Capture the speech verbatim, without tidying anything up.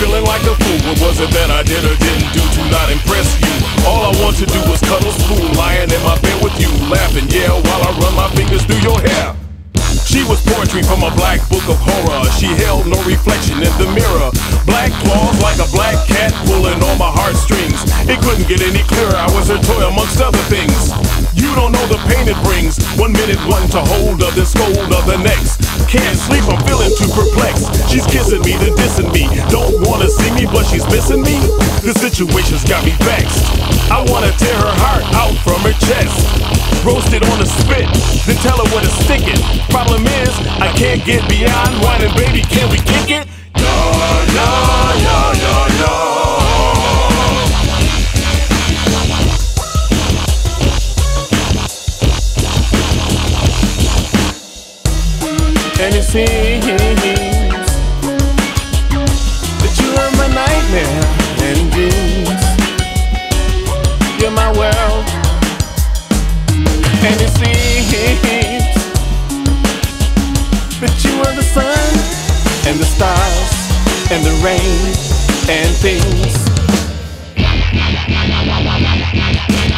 Feeling like a fool, what was it that I did or didn't do to not impress you? All I want to do is cuddle spoon, lying in my bed with you, laughing, yeah, while I run my fingers through your hair. She was poetry from a black book of horror, she held no reflection in the mirror. Black claws like a black cat pulling on my heartstrings. It couldn't get any clearer, I was her toy amongst other things. You don't know the pain it brings, one minute wanting to hold up, then scold up the next. Can't sleep, I'm feeling too perplexed. She's kissing me, then dissing me. Don't wanna see me, but she's missing me. The situation's got me vexed. I wanna tear her heart out from her chest. Roast it on a spit, then tell her where to stick it. Problem is, I can't get beyond whining, baby, can we kick it? No, no, no, no, no. And it seems that you are my nightmare and dreams. You're my world. And it seems that you are the sun and the stars and the rain and things.